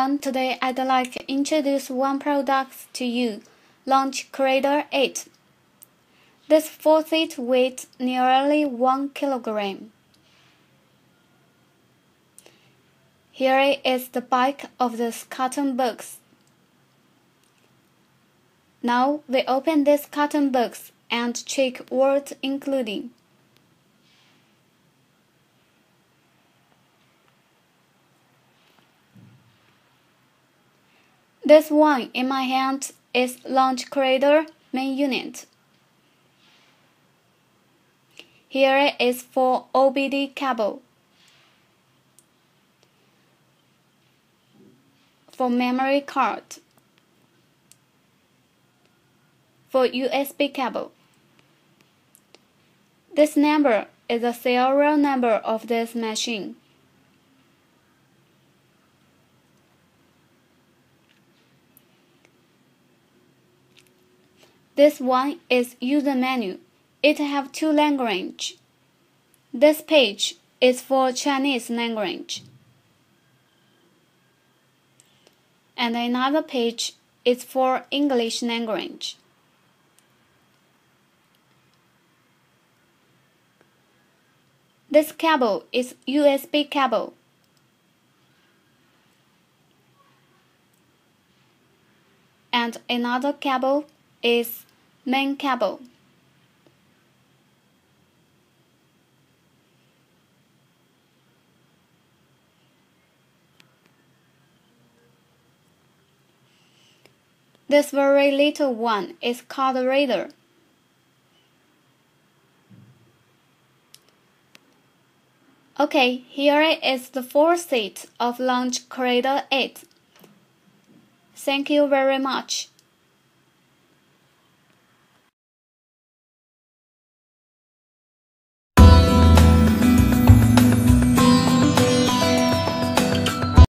everyone, today I'd like to introduce one product to you, Launch Creator 8. This faucet weighs nearly 1 kilogram. Here is the back of this carton box. Now we open this carton box and check words including. This one in my hand is Launch Creator main unit. Here is for OBD cable. For memory card. For USB cable. This number is the serial number of this machine. This one is user menu. It have 2 languages. This page is for Chinese language. And another page is for English language. This cable is USB cable. And another cable is main cable. This very little one is called reader. Okay, here is the faucet of Launch Creator 8. Thank you very much.